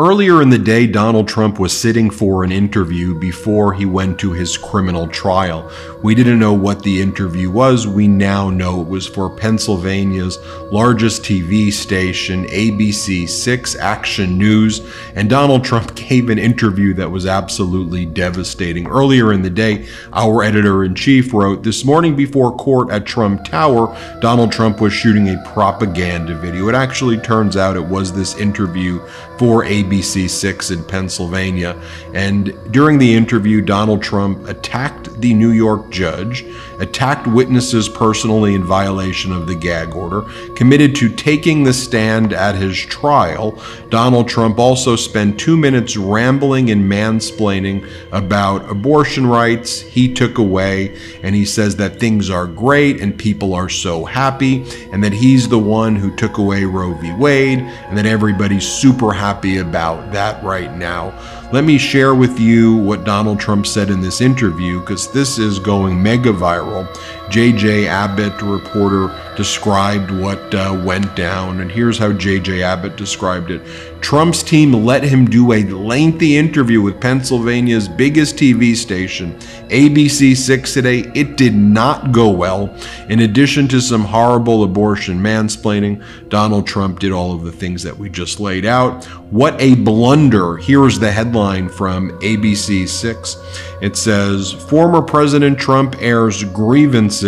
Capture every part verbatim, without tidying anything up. Earlier in the day, Donald Trump was sitting for an interview before he went to his criminal trial. We didn't know what the interview was. We now know it was for Pennsylvania's largest T V station, A B C six Action News, and Donald Trump gave an interview that was absolutely devastating. Earlier in the day, our editor-in-chief wrote, "This morning before court at Trump Tower, Donald Trump was shooting a propaganda video." It actually turns out it was this interview for A B C six in Pennsylvania. And during the interview, Donald Trump attacked the New York judge, attacked witnesses personally in violation of the gag order, committed to taking the stand at his trial. Donald Trump also spent two minutes rambling and mansplaining about abortion rights he took away, and he says that things are great and people are so happy, and that he's the one who took away Roe v. Wade, and that everybody's super happy about that right now. Let me share with you what Donald Trump said in this interview, because this is going mega viral. J J Abbott, reporter, described what uh, went down, and here's how J J Abbott described it. "Trump's team let him do a lengthy interview with Pennsylvania's biggest T V station, A B C six today. It did not go well. In addition to some horrible abortion mansplaining, Donald Trump did all of the things that we just laid out. What a blunder." Here's the headline from A B C six. It says, "Former President Trump airs grievances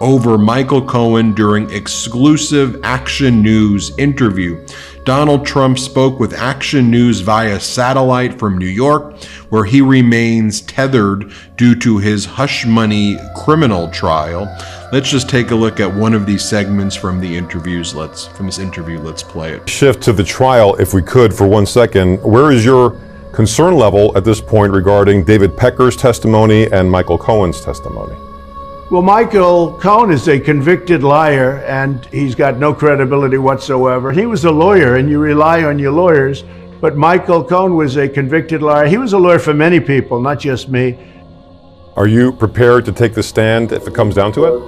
over Michael Cohen during exclusive Action News interview. Donald Trump spoke with Action News via satellite from New York, where he remains tethered due to his hush money criminal trial." Let's just take a look at one of these segments from the interviews. Let's, from this interview, let's play it. Shift to the trial, if we could, for one second. Where is your concern level at this point regarding David Pecker's testimony and Michael Cohen's testimony? Well, Michael Cohen is a convicted liar, and he's got no credibility whatsoever. He was a lawyer, and you rely on your lawyers, but Michael Cohen was a convicted liar. He was a lawyer for many people, not just me. Are you prepared to take the stand if it comes down to it?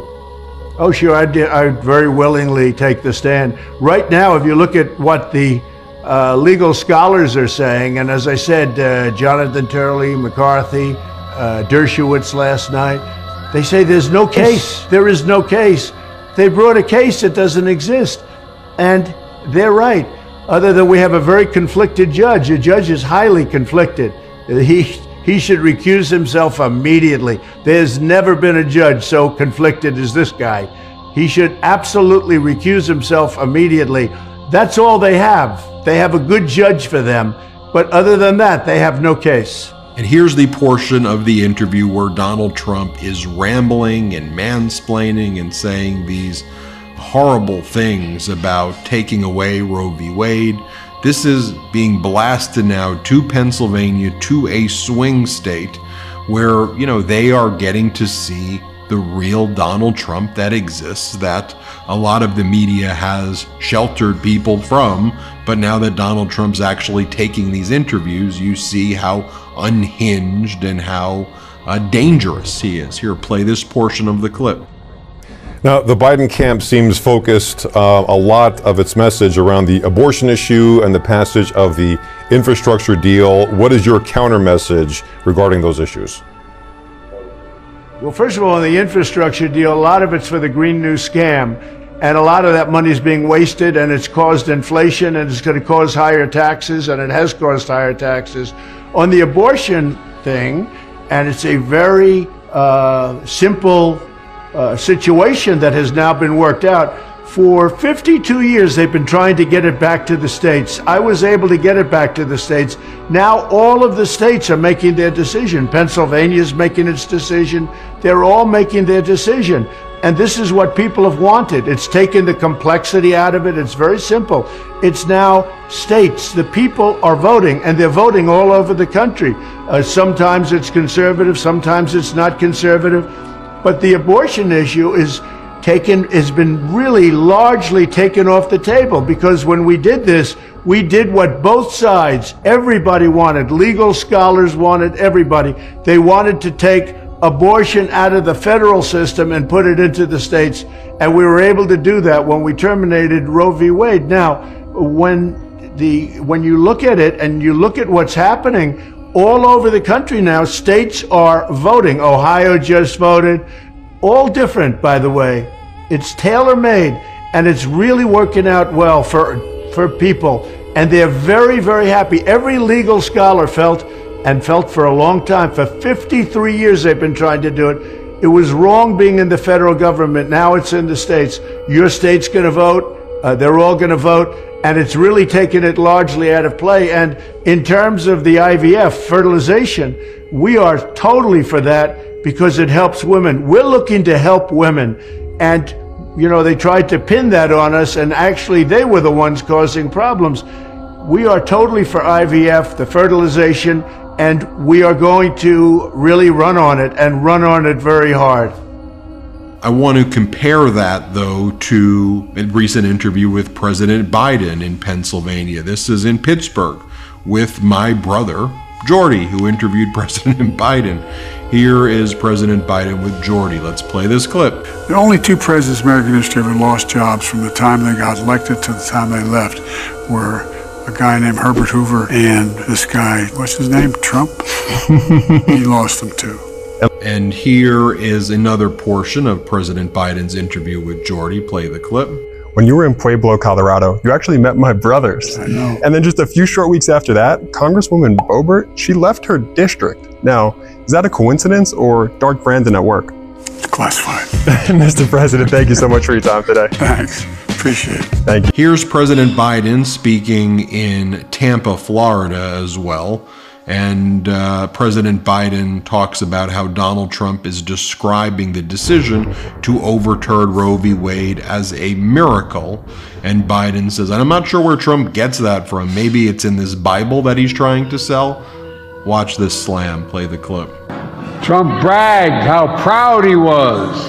Oh, sure, I'd, I'd very willingly take the stand. Right now, if you look at what the uh, legal scholars are saying, and as I said, uh, Jonathan Turley, McCarthy, uh, Dershowitz last night, they say there's no case. There is no case. They brought a case that doesn't exist. And they're right, other than we have a very conflicted judge. A judge is highly conflicted. He, he should recuse himself immediately. There's never been a judge so conflicted as this guy. He should absolutely recuse himself immediately. That's all they have. They have a good judge for them. But other than that, they have no case. And here's the portion of the interview where Donald Trump is rambling and mansplaining and saying these horrible things about taking away Roe v. Wade. This is being blasted now to Pennsylvania, to a swing state where, you know, they are getting to see the real Donald Trump that exists, that a lot of the media has sheltered people from. But now that Donald Trump's actually taking these interviews, you see how unhinged and how uh, dangerous he is. Here, play this portion of the clip. Now, the Biden camp seems focused uh, a lot of its message around the abortion issue and the passage of the infrastructure deal. What is your counter message regarding those issues? Well, first of all, on the infrastructure deal, a lot of it's for the Green New scam, and a lot of that money is being wasted, and it's caused inflation, and it's going to cause higher taxes, and it has caused higher taxes. On the abortion thing, and it's a very uh, simple uh, situation that has now been worked out. For fifty-two years, they've been trying to get it back to the states. I was able to get it back to the states. Now all of the states are making their decision. Pennsylvania's making its decision. They're all making their decision. And this is what people have wanted. It's taken the complexity out of it. It's very simple. It's now states. The people are voting, and they're voting all over the country. Uh, sometimes it's conservative, sometimes it's not conservative. But the abortion issue is taken, has been really largely taken off the table, because when we did this, we did what both sides, everybody wanted. Legal scholars wanted, everybody. They wanted to take abortion out of the federal system and put it into the states, and we were able to do that when we terminated Roe v. Wade. Now, when the when you look at it and you look at what's happening all over the country now, states are voting. Ohio just voted. All different, by the way. It's tailor-made, and it's really working out well for for people. And they're very, very happy. Every legal scholar felt, and felt for a long time, for fifty-three years they've been trying to do it. It was wrong being in the federal government. Now it's in the states. Your state's going to vote. Uh, they're all going to vote. And it's really taken it largely out of play. And in terms of the I V F, fertilization, we are totally for that because it helps women. We're looking to help women. And, you know, they tried to pin that on us, and actually they were the ones causing problems. We are totally for I V F, the fertilization, and we are going to really run on it and run on it very hard. I want to compare that, though, to a recent interview with President Biden in Pennsylvania. This is in Pittsburgh with my brother, Jordy, who interviewed President Biden. Here is President Biden with Jordy. Let's play this clip. The only two presidents in American history who lost jobs from the time they got elected to the time they left were a guy named Herbert Hoover and this guy, what's his name, Trump? He lost them too. And here is another portion of President Biden's interview with Jordy. Play the clip. When you were in Pueblo, Colorado, you actually met my brothers. I know. And then just a few short weeks after that, Congresswoman Boebert, she left her district. Now, is that a coincidence or Dark Brandon at work? It's classified. Mister President, thank you so much for your time today. Thanks. Appreciate it. Thank you. Here's President Biden speaking in Tampa, Florida as well. And uh, President Biden talks about how Donald Trump is describing the decision to overturn Roe v. Wade as a miracle. And Biden says, and I'm not sure where Trump gets that from. Maybe it's in this Bible that he's trying to sell. Watch this slam. Play the clip. Trump bragged how proud he was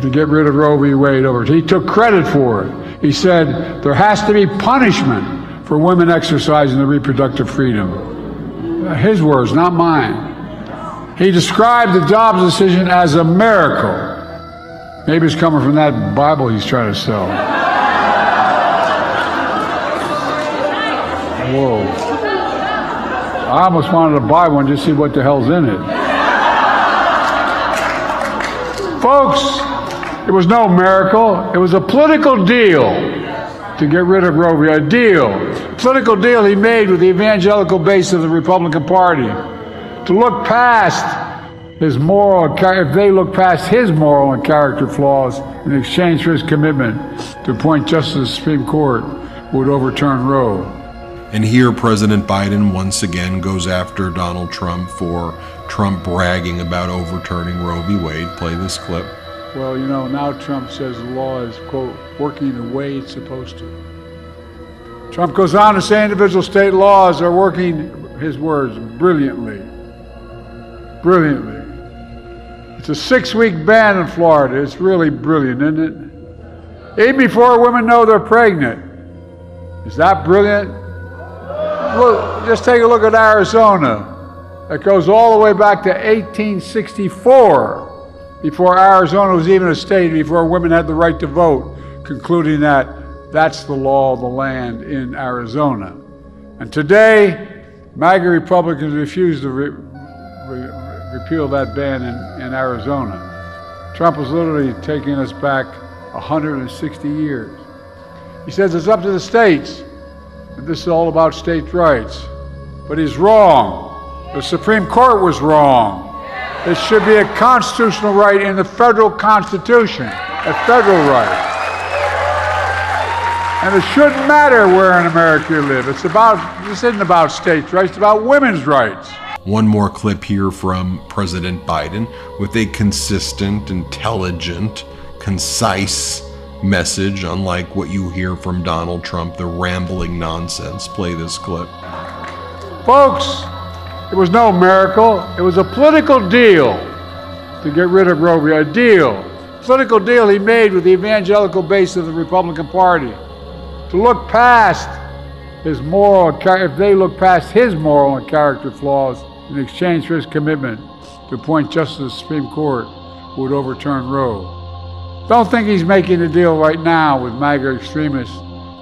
to get rid of Roe v. Wade over. He took credit for it. He said, there has to be punishment for women exercising their reproductive freedom. His words, not mine. He described the Dobbs decision as a miracle. Maybe it's coming from that Bible he's trying to sell. Whoa. I almost wanted to buy one just to see what the hell's in it. Folks, it was no miracle. It was a political deal to get rid of Roe v. Wade, a deal, political deal he made with the evangelical base of the Republican Party, to look past his moral, if they look past his moral and character flaws in exchange for his commitment to appoint justice to the Supreme Court would overturn Roe. And here President Biden once again goes after Donald Trump for Trump bragging about overturning Roe v. Wade. Play this clip. Well, you know, now Trump says the law is, quote, working the way it's supposed to. Trump goes on to say individual state laws are working, his words, brilliantly. Brilliantly. It's a six-week ban in Florida. It's really brilliant, isn't it? Even before women know they're pregnant. Is that brilliant? Look, just take a look at Arizona. It goes all the way back to eighteen sixty-four. Before Arizona was even a state, before women had the right to vote, concluding that that's the law of the land in Arizona. And today, MAGA Republicans refuse to re re repeal that ban in, in Arizona. Trump was literally taking us back one hundred sixty years. He says it's up to the states, and this is all about state rights. But he's wrong. The Supreme Court was wrong. It should be a constitutional right in the federal Constitution, a federal right. And it shouldn't matter where in America you live. It's about, this isn't about states' rights, it's about women's rights. One more clip here from President Biden with a consistent, intelligent, concise message, unlike what you hear from Donald Trump, the rambling nonsense. Play this clip. Folks, it was no miracle. It was a political deal to get rid of Roe v. Wade, a deal, political deal he made with the evangelical base of the Republican Party, to look past his moral, if they look past his moral and character flaws in exchange for his commitment to appoint justice to the Supreme Court who would overturn Roe. Don't think he's making a deal right now with MAGA extremists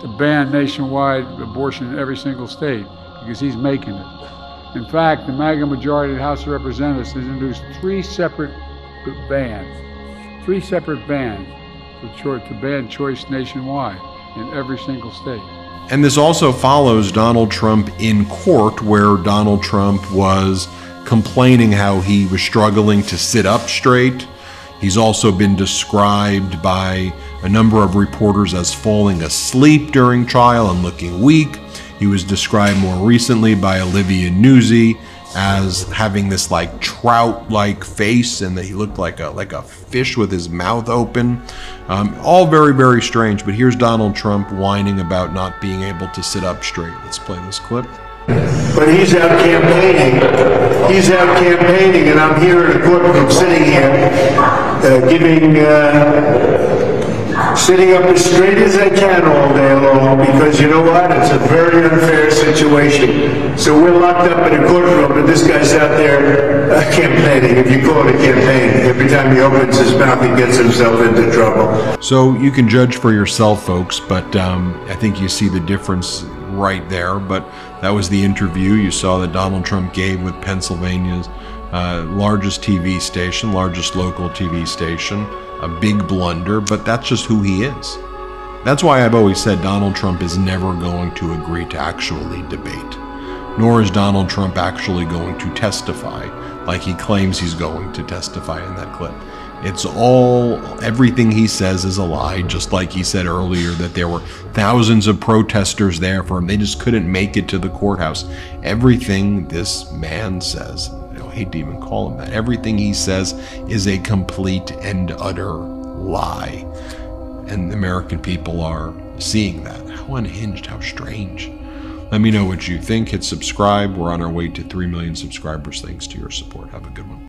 to ban nationwide abortion in every single state, because he's making it. In fact, the MAGA majority of the House of Representatives has introduced three separate bans, three separate bans to, to ban choice nationwide in every single state. And this also follows Donald Trump in court, where Donald Trump was complaining how he was struggling to sit up straight. He's also been described by a number of reporters as falling asleep during trial and looking weak. He was described more recently by Olivia Nuzzi as having this like trout-like face, and that he looked like a like a fish with his mouth open. Um, all very, very strange, but here's Donald Trump whining about not being able to sit up straight. Let's play this clip. But he's out campaigning, he's out campaigning, and I'm here in the courtroom sitting here, uh, giving, uh, sitting up as straight as I can all day long, because you know what, it's a very unfair situation. So we're locked up in a courtroom, but this guy's out there uh, campaigning, if you call it a campaign. Every time he opens his mouth, he gets himself into trouble. So you can judge for yourself, folks, but um, I think you see the difference right there. But that was the interview you saw that Donald Trump gave with Pennsylvania's uh, largest T V station, largest local T V station. A big blunder, but that's just who he is. That's why I've always said Donald Trump is never going to agree to actually debate, nor is Donald Trump actually going to testify like he claims he's going to testify in that clip. It's all, everything he says is a lie, just like he said earlier that there were thousands of protesters there for him. They just couldn't make it to the courthouse. Everything this man says, I hate to even call him that, everything he says is a complete and utter lie. And the American people are seeing that. How unhinged, how strange. Let me know what you think. Hit subscribe. We're on our way to three million subscribers. Thanks to your support. Have a good one.